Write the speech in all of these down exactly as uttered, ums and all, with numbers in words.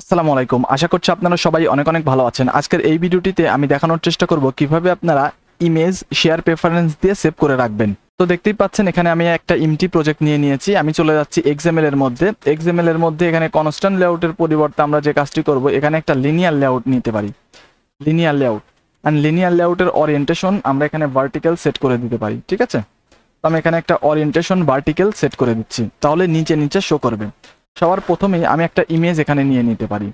আসসালামু আলাইকুম, আশা করছি আপনারা সবাই অনেক অনেক ভালো আছেন। আজকের এই ভিডিওটিতে আমি দেখানোর চেষ্টা করব কিভাবে আপনারা ইমেজ শেয়ার প্রেফারেন্স দিয়ে সেভ করে রাখবেন। তো দেখতেই পাচ্ছেন এখানে আমি একটা এমটি প্রজেক্ট নিয়ে নিয়েছি। আমি চলে যাচ্ছি এক্সএমএল এর মধ্যে। এক্সএমএল এর মধ্যে এখানে কনস্ট্যান্ট লেআউটের পরিবর্তে আমরা যে কাজটি করব, এখানে একটা লিনিয়ার লেআউট নিতে পারি। লিনিয়ার লেআউট অ্যান্ড লিনিয়ার লেআউটের অরিয়েন্টেশন আমরা এখানে ভার্টিক্যাল সেট করে দিতে পারি, ঠিক আছে? তো আমি এখানে একটা অরিয়েন্টেশন ভার্টিক্যাল সেট করে দিচ্ছি, তাহলে নিচে নিচে শো করবে। সবার প্রথমেই আমি একটা ইমেজ এখানে নিয়ে নিতে পারি।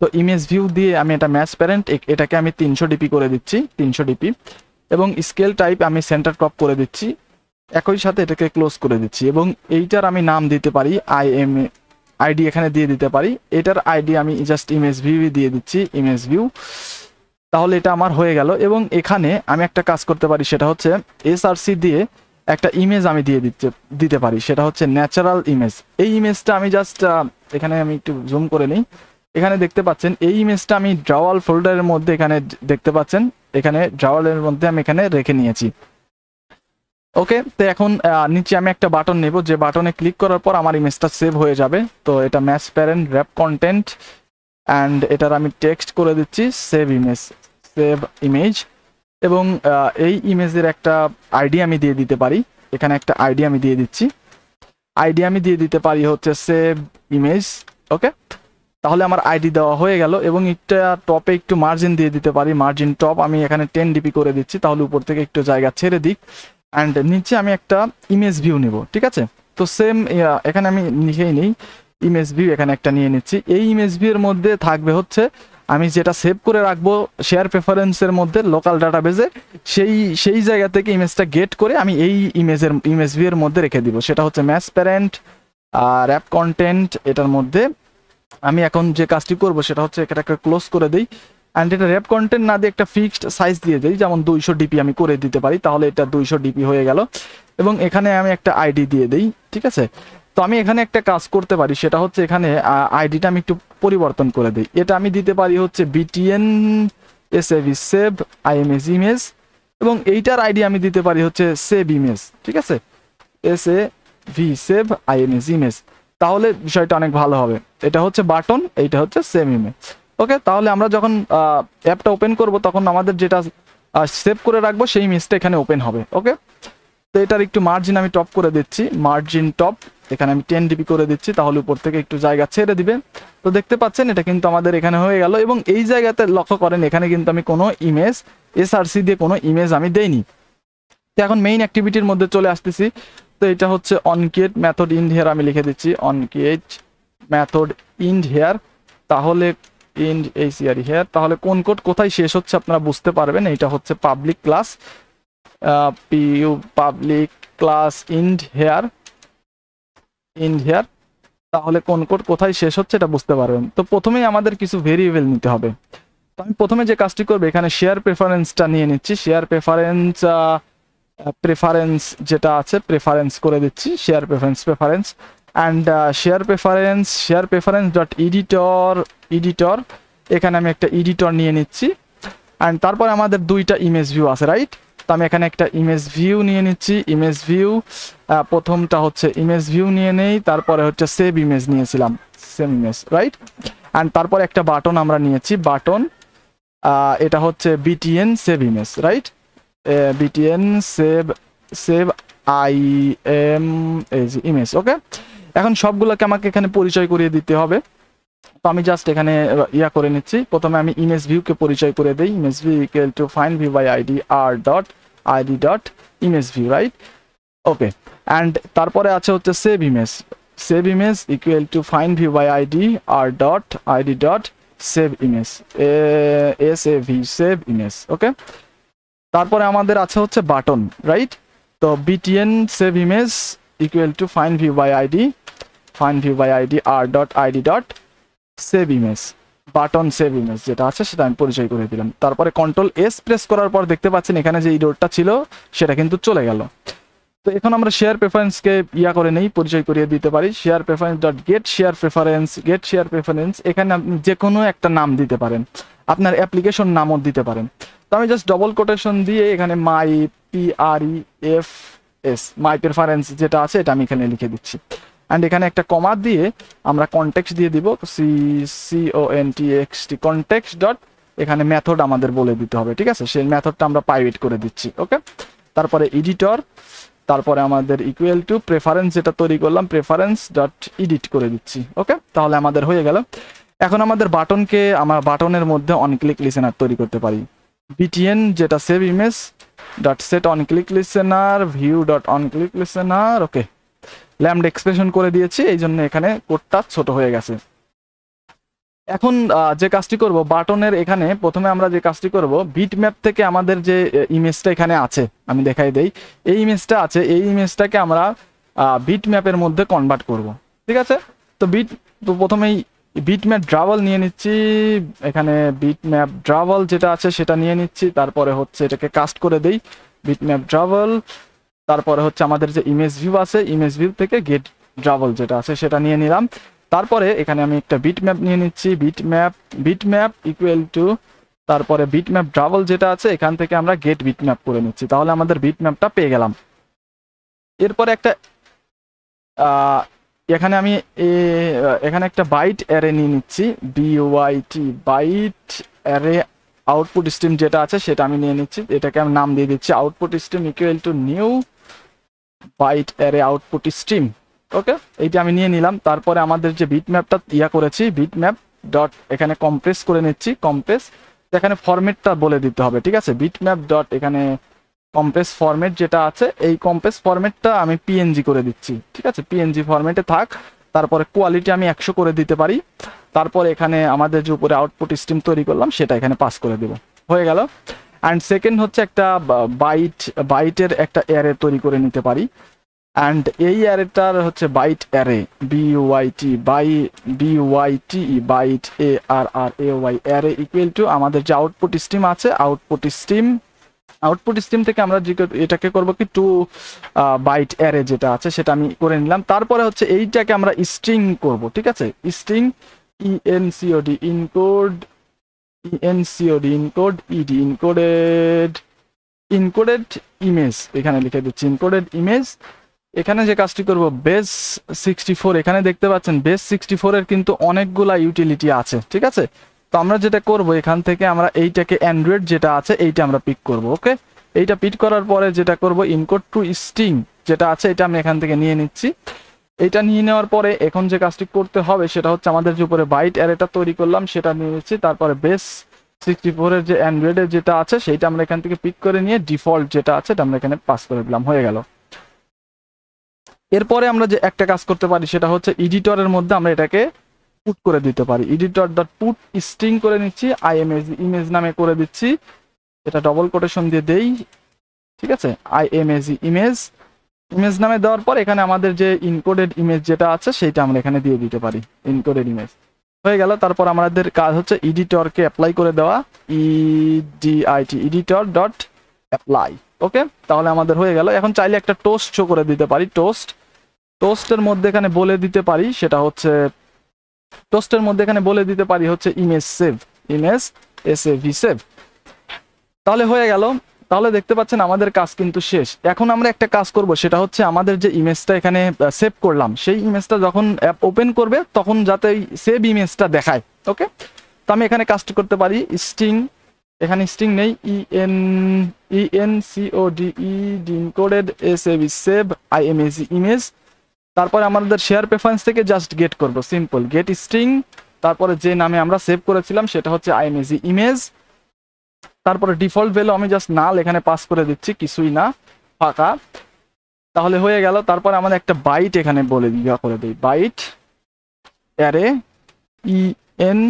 তো ইমেজ ভিউ দিয়ে আমি এটা ম্যাচ প্যারেন্ট, এটাকে আমি তিনশো ডিপি করে দিচ্ছি, তিনশো ডিপি, এবং স্কেল টাইপ আমি সেন্টার ক্রপ করে দিচ্ছি, একই সাথে এটাকে ক্লোজ করে দিচ্ছি। এবং এইটার আমি নাম দিতে পারি আই এম আইডি এখানে দিয়ে দিতে পারি, এটার আইডি আমি জাস্ট ইমেজ ভিউ দিয়ে দিচ্ছি, ইমেজ ভিউ। তাহলে এটা আমার হয়ে গেল। এবং এখানে আমি একটা কাজ করতে পারি, সেটা হচ্ছে এসআরসি দিয়ে একটা ইমেজ আমি দিয়ে দিতে দিতে পারি, সেটা হচ্ছে ন্যাচারাল ইমেজ। এই ইমেজটা আমি জাস্ট এখানে আমি একটু জুম করে নিই। এখানে দেখতে পাচ্ছেন এই ইমেজটা আমি ড্রাওয়াল ফোল্ডারের মধ্যে, এখানে দেখতে পাচ্ছেন এখানে ড্রাওয়ালের মধ্যে আমি এখানে রেখে নিয়েছি। ওকে, তো এখন নিচে আমি একটা বাটন নেব, যে বাটনে ক্লিক করার পর আমার ইমেজটা সেভ হয়ে যাবে। তো এটা match parent wrap content and এটার আমি টেক্সট করে দিচ্ছি সেভ ইমেজ, সেভ ইমেজ। এবং এই ইমেজের একটা আইডি আমি দিয়ে দিতে পারি, এখানে একটা আইডি আমি দিয়ে দিচ্ছি, আইডি আমি দিয়ে দিতে পারি হচ্ছে সেভ ইমেজ। ওকে, তাহলে আমার আইডি দেওয়া হয়ে গেল। এবং এটা টপে একটু মার্জিন দিয়ে দিতে পারি, মার্জিন টপ আমি এখানে টেন ডিপি করে দিচ্ছি, তাহলে উপর থেকে একটু জায়গা ছেড়ে দিক। অ্যান্ড নিচে আমি একটা ইমেজ ভিউ নেব, ঠিক আছে? তো সেম এখানে আমি লিখেই নিই ইমেজ ভিউ, এখানে একটা নিয়ে নিচ্ছি। এই ইমেজ ভিউর মধ্যে থাকবে হচ্ছে আমি যেটা সেভ করে রাখবো শেয়ার প্রেফারেন্সের মধ্যে লোকাল ডাটাবেজে, সেই সেই জায়গা থেকে ইমেজটা গেট করে আমি এই ইমেজের ইমেজ ভিউর মধ্যে রেখে দিব, সেটা হচ্ছে ম্যাচ প্যারেন্ট আর অ্যাপ কন্টেন্ট। এটার মধ্যে আমি এখন যে কাজটি করব সেটা হচ্ছে এটাকে ক্লোজ করে দিই। অ্যান্ড এটা র্যাপ কন্টেন্ট না দিয়ে একটা ফিক্সড সাইজ দিয়ে দিই, যেমন দুইশো ডিপি আমি করে দিতে পারি, তাহলে এটা দুইশো ডিপি হয়ে গেল। এবং এখানে আমি একটা আইডি দিয়ে দিই, ঠিক আছে? তো আমি এখানে একটা কাজ করতে পারি, সেটা হচ্ছে এখানে আইডিটা আমি একটু পরিবর্তন করে দিই। এটা আমি দিতে পারি হচ্ছে BTN SAV save IMS image, এবং এইটার আইডি আমি দিতে পারি হচ্ছে সেভ ইমেজ, ঠিক আছে? S A V save IMS image, তাহলে বিষয়টা অনেক ভালো হবে। এটা হচ্ছে বাটন, এইটা হচ্ছে সেভ ইমেজ। ওকে, তাহলে আমরা যখন অ্যাপটা ওপেন করব তখন আমাদের যেটা সেভ করে রাখবো সেই ইমেজটা এখানে ওপেন হবে। ওকে, তো এটার একটু মার্জিন আমি টপ করে দিচ্ছি, মার্জিন টপ এখানে আমি টেন ডিবি করে দিচ্ছি, তাহলে উপর থেকে একটু জায়গা ছেড়ে দিবে। তো দেখতে পাচ্ছেন এটা কিন্তু আমাদের এখানে হয়ে গেল। এবং এই জায়গাতে লক্ষ্য করেন এখানে কিন্তু আমি কোনো ইমেজ এসআরসি দিয়ে কোনো ইমেজ আমি দেইনি। তো এখন মেইন অ্যাক্টিভিটির মধ্যে চলে আসতেছি। তো এটা হচ্ছে অনক্রিয়েট মেথড ইন হেয়ার আমি লিখে দিচ্ছি, অনক্রিয়েট মেথড ইন হেয়ার, তাহলে ইন এই সিআর হেয়ার, তাহলে কোন কোড কোথায় শেষ হচ্ছে আপনারা বুঝতে পারবেন। এটা হচ্ছে public class PU public class in here in here, তাহলে কোন কোড কোথায় শেষ হচ্ছে এটা বুঝতে পারবেন। তো প্রথমেই আমাদের কিছু ভেরিয়েবল নিতে হবে। তো আমি প্রথমে যে কাজটি করবো এখানে শেয়ার প্রেফারেন্সটা নিয়ে নিচ্ছি, শেয়ার প্রেফারেন্স প্রেফারেন্স যেটা আছে প্রেফারেন্স করে দিচ্ছি, share preference preference and share preference share preference dot editor editor এখানে আমি একটা এডিটর নিয়ে নিচ্ছি। অ্যান্ড তারপরে আমাদের দুইটা ইমেজ ভিউ আছে, রাইট? তো আমি এখানে একটা ইমেজ ভিউ নিয়ে নিচ্ছি, ইমেজ ভিউ প্রথমটা হচ্ছে ইমেজ ভিউ নিয়ে নেই, তারপরে হচ্ছে সেভ ইমেজ নিয়েছিলাম, সেভ ইমেজ, রাইট? অ্যান্ড তারপরে একটা বাটন আমরা নিয়েছি, বাটন এটা হচ্ছে BTN save image, right? BTN save save I M age image. Okay, এখন সবগুলোকে আমাকে এখানে পরিচয় করিয়ে দিতে হবে। তো আমি জাস্ট এখানে ইয়া করে নিচ্ছি, প্রথমে আমি ইমেজ ভিউকে পরিচয় করে দিই, image view equal to find view by ID R dot ID dot image view, right? Okay, and তারপরে আছে হচ্ছে save image, save image equal to find view by ID R dot ID dot save image, S A V save image. Okay, তারপরে আমাদের আছে হচ্ছে button, right? তো BTN save image equal to find view by ID find view by ID R dot ID dot save image, button save image যেটা আছে সেটা আমি পরিচয় করে দিলাম। তারপরে কন্ট্রোল এস প্রেস করার পর দেখতে পাচ্ছেন এখানে যে ইররটা ছিল সেটা কিন্তু চলে গেল। তো এখন আমরা শেয়ার প্রেফারেন্সকে ইয়া করে নেই, পরিচয় করিয়ে দিতে পারি, share preference dot get share preference get share preference এখানে আপনি যে কোনো একটা নাম দিতে পারেন, আপনার অ্যাপ্লিকেশন নামও দিতে পারেন। তো আমি জাস্ট ডবল কোটেশন দিয়ে এখানে my PRE F S my preference যেটা আছে এটা আমি এখানে লিখে দিচ্ছি। and এখানে একটা কমা দিয়ে আমরা কনটেক্সট দিয়ে দিব C C O N T X T context dot এখানে মেথড আমাদের বলে দিতে হবে ঠিক আছে সেই মেথডটা আমরা প্রাইভেট করে দিচ্ছি ওকে তারপরে এডিটর তারপরে আমাদের ইকুয়াল টু প্রেফারেন্স যেটা তৈরি করলাম প্রেফারেন্স ডট এডিট করে দিচ্ছি ওকে তাহলে আমাদের হয়ে গেল এখন আমাদের বাটনকে আমরা বাটনের মধ্যে অন ক্লিক লিসেনার তৈরি করতে পারি btn যেটা save image dot set on click listener view dot on click listener okay lambda expression করে দিয়েছি এইজন্য এখানে কোডটা ছোট হয়ে গেছে এখন যে কাজটি করব বাটনের এখানে প্রথমে আমরা যে কাজটি করব বিটম্যাপ থেকে আমাদের যে ইমেজটা এখানে আছে আমি দেখাই দেই এই ইমেজটা আছে এই ইমেজটাকে আমরা বিটম্যাপের মধ্যে কনভার্ট করব ঠিক আছে তো বিট তো প্রথমেই বিটম্যাপ ড্রাভেল নিয়ে নিচ্ছি এখানে বিটম্যাপ ড্রাভেল যেটা আছে সেটা নিয়ে নিচ্ছি তারপরে হচ্ছে এটাকে কাস্ট করে দেই বিটম্যাপ ড্রাভেল তারপরে হচ্ছে আমাদের যে ইমেজ ভিউ আছে ইমেজ ভিউ থেকে গেট ড্রাভেল যেটা আছে সেটা নিয়ে নিলাম তারপরে এখানে আমি একটা বিটম্যাপ নিয়ে নিচ্ছি বিটম্যাপ বিটম্যাপ ইকুয়াল টু তারপরে বিটম্যাপ ড্রাভেল যেটা আছে এখান থেকে আমরা গেট বিটম্যাপ করে নিচ্ছি তাহলে আমাদের বিটম্যাপটা পেয়ে গেলাম এরপরে একটা এখানে আমি এখানে একটা বাইট অ্যারে নিয়ে নিচ্ছি B Y T byte array output stream যেটা আছে সেটা আমি নিয়ে নিচ্ছি এটাকে আমি নাম দিয়ে দিচ্ছি output stream equal to new byte array output stream okay এইটা আমি নিয়ে নিলাম তারপরে আমাদের যে বিটম্যাপটা ইয়া করেছি বিটম্যাপ ডট এখানে কম্প্রেস করে নিচ্ছি কম্প্রেস এখানে ফরম্যাটটা বলে দিতে হবে ঠিক আছে বিটম্যাপ ডট এখানে কম্প্রেস ফরম্যাট যেটা আছে এই কম্প্রেস ফরম্যাটটা আমি পিএনজি করে দিচ্ছি ঠিক আছে পিএনজি ফরম্যাটে থাক তারপরে কোয়ালিটি আমি একশো করে দিতে পারি তারপরে এখানে আমাদের যে উপরে আউটপুট স্ট্রিম তৈরি করলাম সেটা এখানে পাস করে দেব হয়ে গেল অ্যান্ড সেকেন্ড হচ্ছে একটা বাইট বাইটের একটা অ্যারে তৈরি করে নিতে পারি অ্যান্ড এই অ্যারেটার হচ্ছে byte array B Y T by B Y T byte A R R A Y array equal to আমাদের যে আউটপুট স্ট্রিম আছে আউটপুট স্ট্রিম আউটপুট স্ট্রিম থেকে আমরা এটাকে করব কি টু বাইট অ্যারে যেটা আছে সেটা আমি করে নিলাম তারপরে হচ্ছে এইটাকে আমরা স্ট্রিং করব ঠিক আছে string E N C O D encode E N C O D encode E D encoded encoded image এখানে লিখে দিচ্ছি ইনকোডেড ইমেজ এখানে যে কাজটি করব বেস সিক্সটি ফোর এখানে দেখতে পাচ্ছেন বেস সিক্সটি ফোরের কিন্তু অনেকগুলা ইউটিলিটি আছে ঠিক আছে তো আমরা যেটা করব এখান থেকে আমরা এইটাকে অ্যান্ড্রয়েড যেটা আছে এইটা আমরা পিক করব ওকে এইটা পিক করার পরে যেটা করব ইনকোড টু স্ট্রিং যেটা আছে এটা আমি এখান থেকে নিয়ে নিচ্ছি এইটা নিয়ে নেওয়ার পরে এখন যে কাজটি করতে হবে সেটা হচ্ছে আমাদের যে উপরে বাইট অ্যারেটা তৈরি করলাম সেটা নিয়ে নিচ্ছি তারপরে বেস সিক্সটি ফোরের যে অ্যান্ড্রয়েডের যেটা আছে সেইটা আমরা এখান থেকে পিক করে নিয়ে ডিফল্ট যেটা আছে এটা আমরা এখানে পাস করে দিলাম হয়ে গেল এরপরে আমরা যে একটা কাজ করতে পারি সেটা হচ্ছে এডিটরের মধ্যে আমরা এটাকে পুট করে দিতে পারি এডিটর ডট পুট স্ট্রিং করে নিচ্ছি আইএমএজি ইমেজ নামে করে দিচ্ছি এটা ডবল কোটেশন দিয়ে দেই ঠিক আছে আইএমএজি ইমেজ ইমেজ নামে দেওয়ার পর এখানে আমাদের যে ইনকোডেড ইমেজ যেটা আছে সেটা আমরা এখানে দিয়ে দিতে পারি ইনকোডেড ইমেজ হয়ে গেল তারপর আমাদের কাজ হচ্ছে এডিটরকে অ্যাপ্লাই করে দেওয়া E D I T editor dot apply okay তাহলে আমাদের হয়ে গেল এখন চাইলে একটা টোস্ট শো করে দিতে পারি টোস্ট টোস্টের মধ্যে এখানে বলে দিতে পারি সেটা হচ্ছে টোস্টের মধ্যে এখানে বলে দিতে পারি হচ্ছে image save image S A V save তাহলে হয়ে গেল তাহলে দেখতে পাচ্ছেন আমাদের কাজ কিন্তু শেষ এখন আমরা একটা কাজ করব সেটা হচ্ছে আমাদের যে ইমেজটা এখানে সেভ করলাম সেই ইমেজটা যখন অ্যাপ ওপেন করবে তখন যাতে সেভ ইমেজটা দেখায় ওকে তো আমি এখানে কাজটি করতে পারি স্ট্রিং এখানে স্ট্রিং নেই E N E N C O D E D encoded S A V save I M S image তারপরে আমাদের শেয়ার প্রেফারেন্স থেকে জাস্ট গেট করব সিম্পল গেট স্ট্রিং তারপরে যে নামে আমরা সেভ করেছিলাম সেটা হচ্ছে আইএমজি ইমেজ তারপরে ডিফল্ট ভ্যালু আমি জাস্ট নাল এখানে পাস করে দিচ্ছি কিছুই না ফাঁকা তাহলে হয়ে গেল তারপরে আমাদের একটা বাইট এখানে বলে দেওয়া করে দিই byte array E N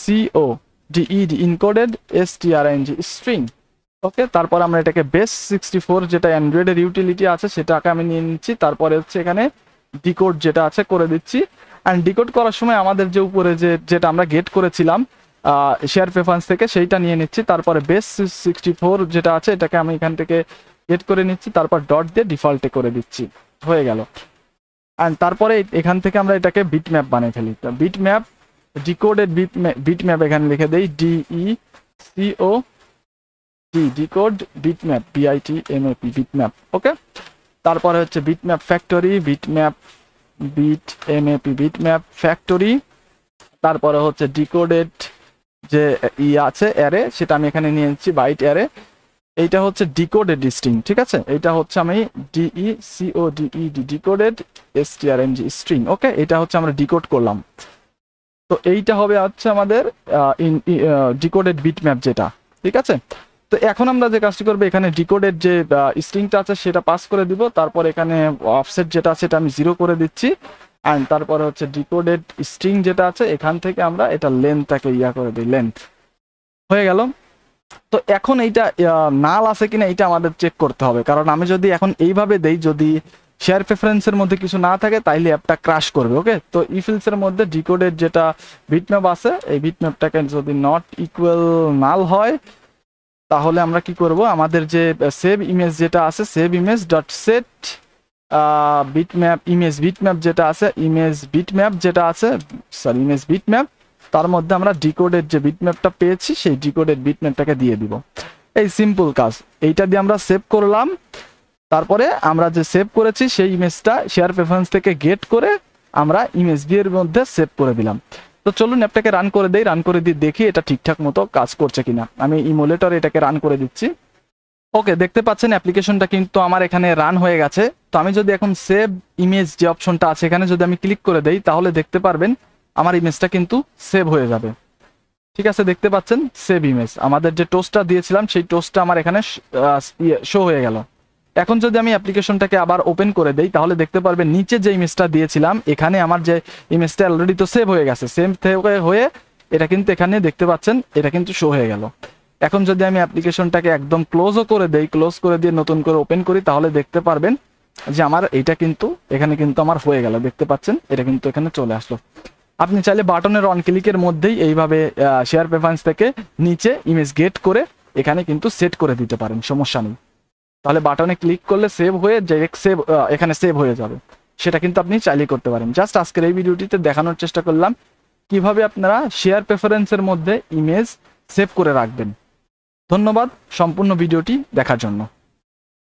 C O D E D encoded S T R N G string okay তারপর আমরা এটাকে বেস সিক্সটি ফোর যেটা অ্যান্ড্রয়েডের ইউটিলিটি আছে সেটাকে আমি নিয়ে নিচ্ছি তারপরে হচ্ছে এখানে ডিকোড যেটা আছে করে দিচ্ছি অ্যান্ড ডিকোড করার সময় আমাদের যে উপরে যে যেটা আমরা গেট করেছিলাম শেয়ার প্রেফারেন্স থেকে সেইটা নিয়ে নিচ্ছি তারপরে বেস সিক্সটি ফোর যেটা আছে এটাকে আমি এখান থেকে গেট করে নিচ্ছি তারপর ডট দিয়ে ডিফল্টে করে দিচ্ছি হয়ে গেল অ্যান্ড তারপরে এখান থেকে আমরা এটাকে বিট ম্যাপ বানিয়ে ফেলি তো bit map decoded bit map bit map এখানে লিখে দিই D E C O decode bitmap B I T M A P bitmap okay তারপরে হচ্ছে bitmap factory bitmap bit M A P bit map factory, তারপরে হচ্ছে ডিকোডেড যে ই আছে অ্যারে সেটা আমি এখানে নিয়ে নিচ্ছি বাইট অ্যারে, এইটা হচ্ছে ডিকোডেড স্ট্রিং। ঠিক আছে, এটা হচ্ছে আমি D E C O D E D decoded S T R M G string. Okay, এটা হচ্ছে আমরা ডিকোড করলাম। তো এইটা হবে হচ্ছে আমাদের ডিকোডেড বিট ম্যাপ যেটা। ঠিক আছে, তো এখন আমরা যে কাজটি করবো এখানে ডিকোডেড যে স্ট্রিংটা আছে সেটা পাস করে দিব, তারপর এখানে অফসেট যেটা আছে সেটা আমি জিরো করে দিচ্ছি, অ্যান্ড তারপরে হচ্ছে ডিকোডেড স্ট্রিং যেটা আছে এখান থেকে আমরা এটা লেন্থটাকে ইয়া করে দিই, লেন্থ হয়ে গেল। তো এখন এইটা নাল আছে কিনা এটা আমাদের চেক করতে হবে, কারণ আমি যদি এখন এইভাবে দেই যদি শেয়ার প্রেফারেন্সের মধ্যে কিছু না থাকে তাইলে অ্যাপটা ক্রাশ করবে। ওকে, তো ইফিলসের মধ্যে ডিকোডেড যেটা বিটম্যাপ আছে এই বিটম্যাপটাকে যদি নট ইকুয়াল নাল হয় তাহলে আমরা কি করব, আমাদের যে সেভ ইমেজ যেটা আছে save image dot set bitmap image bitmap যেটা আছে ইমেজ বিটম্যাপ যেটা আছে সরি ইমেজ বিটম্যাপ, তার মধ্যে আমরা ডিকোডেড যে বিটম্যাপটা পেয়েছি সেই ডিকোডেড বিটম্যাপটাকে দিয়ে দিব। এই সিম্পল কাজ, এইটা দিয়ে আমরা সেভ করলাম, তারপরে আমরা যে সেভ করেছি সেই ইমেজটা শেয়ার প্রেফারেন্স থেকে গেট করে আমরা ইমেজ বি এর মধ্যে সেভ করে দিলাম। তো চলুন অ্যাপটাকে রান করে দেই, রান করে দিয়ে দেখি এটা ঠিকঠাক মতো কাজ করছে কিনা। আমি ইমুলেটরে এটাকে রান করে দিচ্ছি। ওকে, দেখতে পাচ্ছেন অ্যাপ্লিকেশনটা কিন্তু আমার এখানে রান হয়ে গেছে। তো আমি যদি এখন সেভ ইমেজ যে অপশনটা আছে এখানে যদি আমি ক্লিক করে দেই তাহলে দেখতে পারবেন আমার ইমেজটা কিন্তু সেভ হয়ে যাবে। ঠিক আছে, দেখতে পাচ্ছেন সেভ ইমেজ, আমাদের যে টোস্টটা দিয়েছিলাম সেই টোস্টটা আমার এখানে শো হয়ে গেল। এখন যদি আমি অ্যাপ্লিকেশনটাকে আবার ওপেন করে দেই তাহলে দেখতে পারবেন নিচে যে ইমেজটা দিয়েছিলাম এখানে আমার যে ইমেজটা অলরেডি তো সেভ হয়ে গেছে, সেভ হয়ে এটা কিন্তু এখানে দেখতে পাচ্ছেন এটা কিন্তু শো হয়ে গেল। এখন যদি আমি অ্যাপ্লিকেশনটাকে একদম ক্লোজও করে দেই, ক্লোজ করে দিয়ে নতুন করে ওপেন করি তাহলে দেখতে পারবেন যে আমার এটা কিন্তু এখানে কিন্তু আমার হয়ে গেল। দেখতে পাচ্ছেন এটা কিন্তু এখানে চলে আসলো। আপনি চাইলে বাটনের অন ক্লিকের মধ্যেই এইভাবে শেয়ার প্রেফারেন্স থেকে নিচে ইমেজ গেট করে এখানে কিন্তু সেট করে দিতে পারেন, সমস্যা নেই। তাহলে বাটনে ক্লিক করলে সেভ হয়ে ডাইরেক্ট সেভ এখানে সেভ হয়ে যাবে, সেটা কিন্তু আপনি চাইলে করতে পারেন। জাস্ট আজকের এই ভিডিওটিতে দেখানোর চেষ্টা করলাম কিভাবে আপনারা শেয়ার প্রেফারেন্সের মধ্যে ইমেজ সেভ করে রাখবেন। ধন্যবাদ সম্পূর্ণ ভিডিওটি দেখার জন্য।